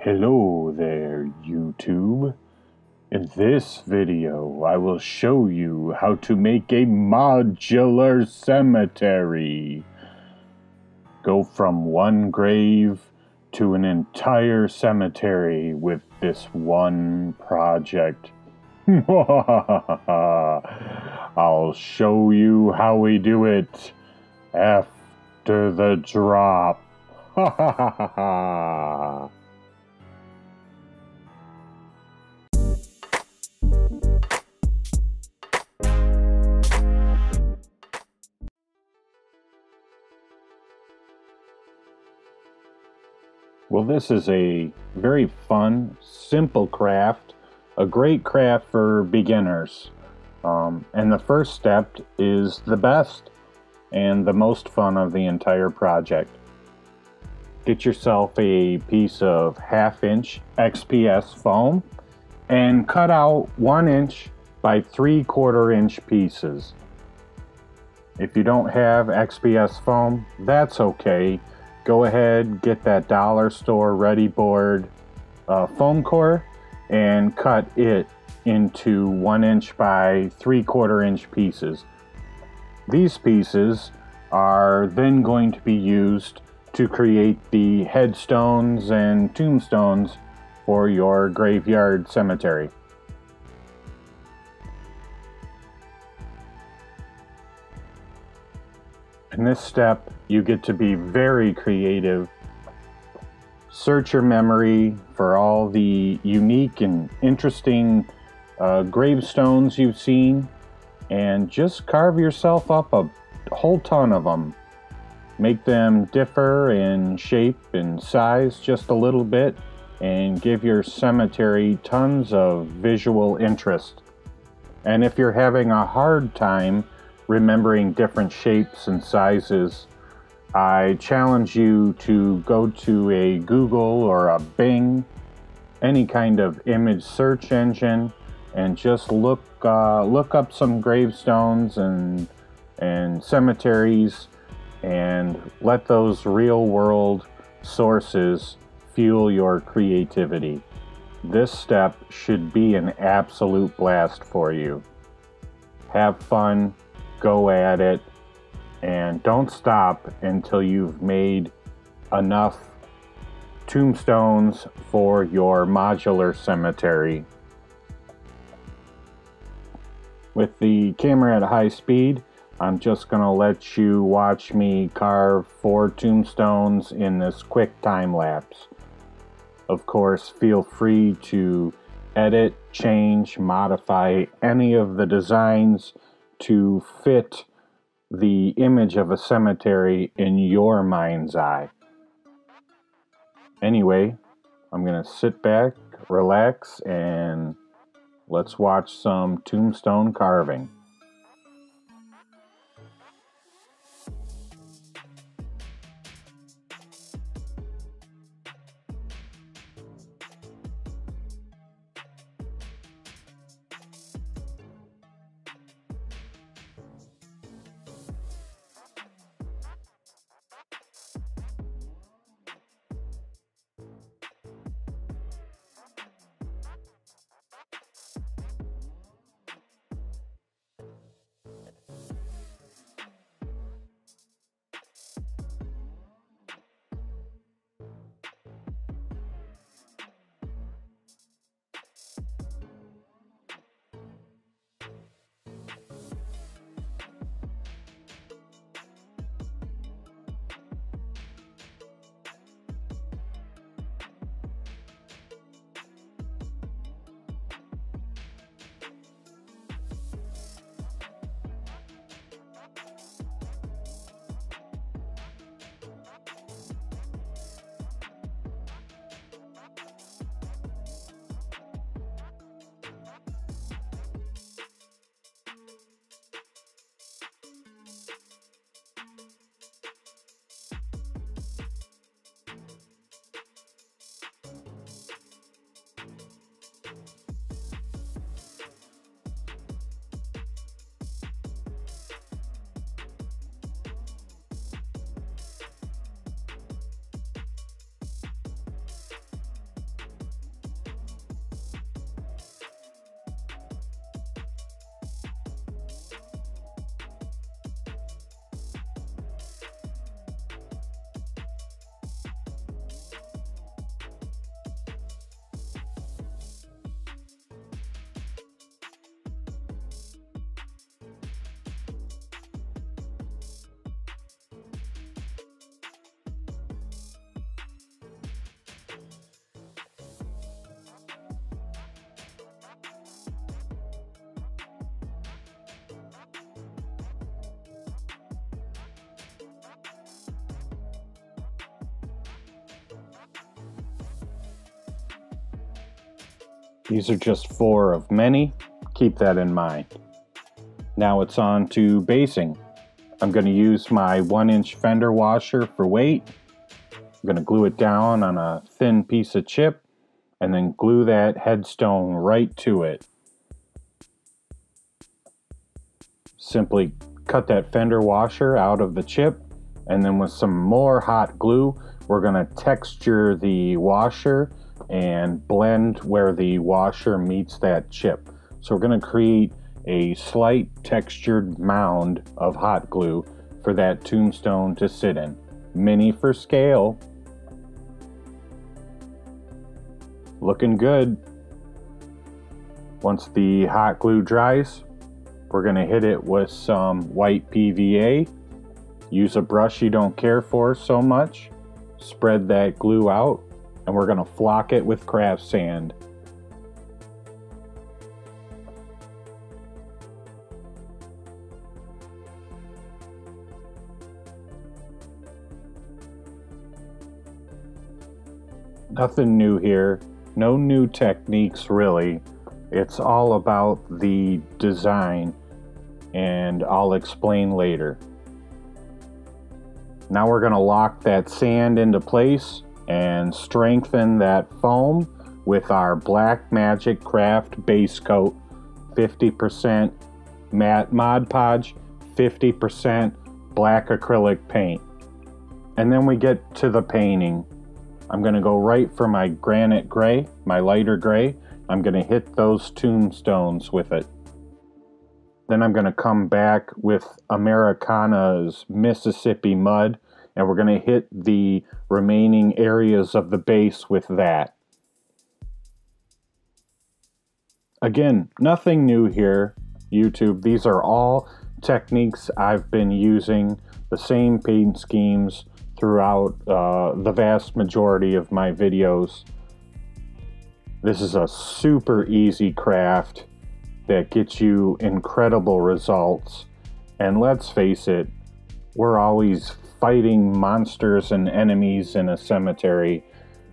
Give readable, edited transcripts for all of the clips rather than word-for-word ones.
Hello there, YouTube. In this video, I will show you how to make a modular cemetery. Go from one grave to an entire cemetery with this one project. I'll show you how we do it after the drop. Well, this is a very fun, simple craft, a great craft for beginners. And the first step is the best and the most fun of the entire project. Get yourself a piece of 1/2 inch XPS foam and cut out 1 inch by 3/4 inch pieces. If you don't have XPS foam, that's okay. Go ahead, get that dollar store ready board foam core and cut it into 1 inch by 3/4 inch pieces. These pieces are then going to be used to create the headstones and tombstones for your graveyard cemetery. In this step, you get to be very creative. Search your memory for all the unique and interesting gravestones you've seen, and just carve yourself up a whole ton of them. Make them differ in shape and size just a little bit, and give your cemetery tons of visual interest. And if you're having a hard time remembering different shapes and sizes, I challenge you to go to a Google or a Bing, any kind of image search engine, and just look up some gravestones and cemeteries, and let those real-world sources fuel your creativity. This step should be an absolute blast for you. Have fun. Go at it, and don't stop until you've made enough tombstones for your modular cemetery. With the camera at high speed, I'm just gonna let you watch me carve 4 tombstones in this quick time lapse. Of course, feel free to edit, change, modify any of the designs to fit the image of a cemetery in your mind's eye. Anyway, I'm gonna sit back, relax, and let's watch some tombstone carving. These are just four of many. Keep that in mind. Now it's on to basing. I'm going to use my 1-inch fender washer for weight. I'm going to glue it down on a thin piece of chip and then glue that headstone right to it. Simply cut that fender washer out of the chip, and then with some more hot glue, we're going to texture the washer and blend where the washer meets that chip. So we're going to create a slight textured mound of hot glue for that tombstone to sit in. Mini for scale. Looking good. Once the hot glue dries, we're going to hit it with some white PVA. Use a brush you don't care for so much. Spread that glue out, and we're going to flock it with craft sand. Nothing new here, no new techniques really. It's all about the design, and I'll explain later. Now we're going to lock that sand into place and strengthen that foam with our Black Magic Craft base coat, 50% matte Mod Podge, 50% black acrylic paint. And then we get to the painting. I'm going to go right for my granite gray, my lighter gray. I'm going to hit those tombstones with it. Then I'm going to come back with Americana's Mississippi Mud, and we're going to hit the remaining areas of the base with that. Again, nothing new here, YouTube. These are all techniques I've been using, the same paint schemes throughout the vast majority of my videos. This is a super easy craft that gets you incredible results. And let's face it, we're always fighting monsters and enemies in a cemetery.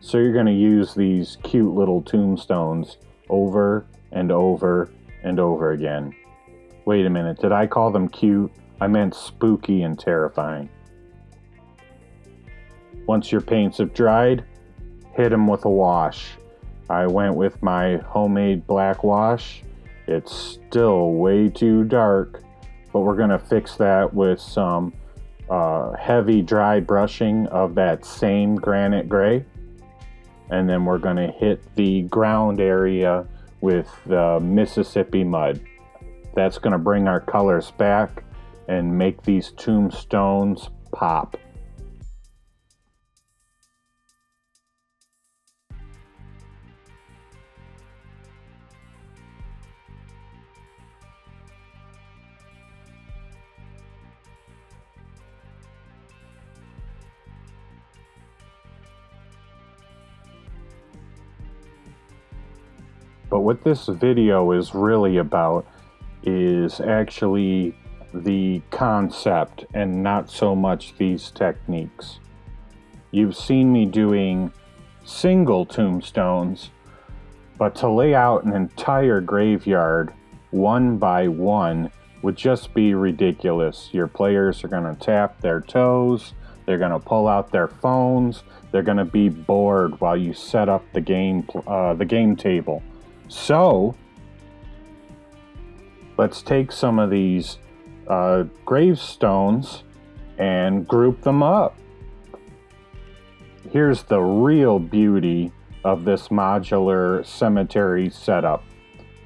So you're going to use these cute little tombstones over and over and over again. Wait a minute, did I call them cute? I meant spooky and terrifying. Once your paints have dried, hit them with a wash. I went with my homemade black wash. It's still way too dark, but we're going to fix that with some heavy dry brushing of that same granite gray. And then we're going to hit the ground area with the Mississippi Mud. That's going to bring our colors back and make these tombstones pop. But what this video is really about is actually the concept and not so much these techniques. You've seen me doing single tombstones, but to lay out an entire graveyard one by one would just be ridiculous. Your players are going to tap their toes, they're going to pull out their phones, they're going to be bored while you set up the game table. So, let's take some of these gravestones and group them up. Here's the real beauty of this modular cemetery setup.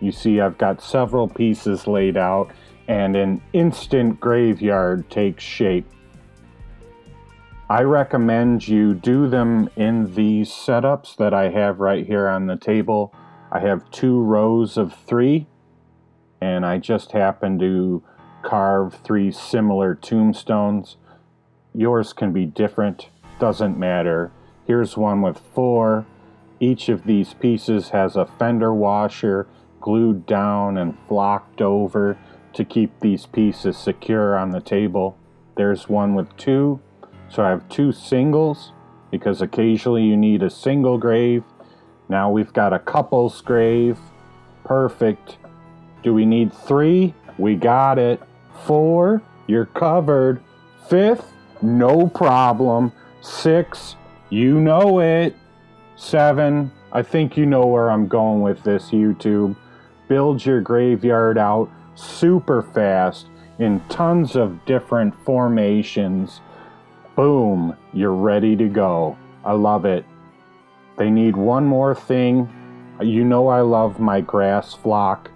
You see, I've got several pieces laid out, and an instant graveyard takes shape. I recommend you do them in these setups that I have right here on the table. I have 2 rows of 3, and I just happen to carve 3 similar tombstones. Yours can be different, doesn't matter. Here's one with 4. Each of these pieces has a fender washer glued down and flocked over to keep these pieces secure on the table. There's one with 2, so I have 2 singles because occasionally you need a single grave. Now we've got a couple scraves. Perfect. Do we need 3? We got it. 4, you're covered. 5th, no problem. 6, you know it. 7, I think you know where I'm going with this, YouTube. Build your graveyard out super fast in tons of different formations. Boom, you're ready to go. I love it. They need one more thing. You know I love my grass flock.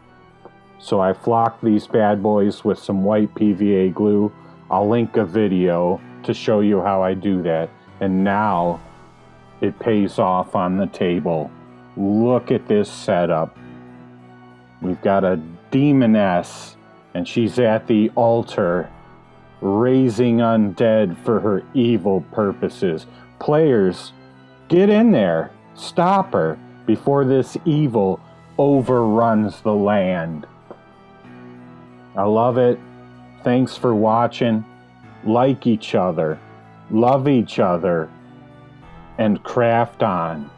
So I flocked these bad boys with some white PVA glue. I'll link a video to show you how I do that. And now it pays off on the table. Look at this setup. We've got a demoness, and she's at the altar, raising undead for her evil purposes. Players, get in there. Stop her before this evil overruns the land. I love it. Thanks for watching. Like each other, love each other, and craft on.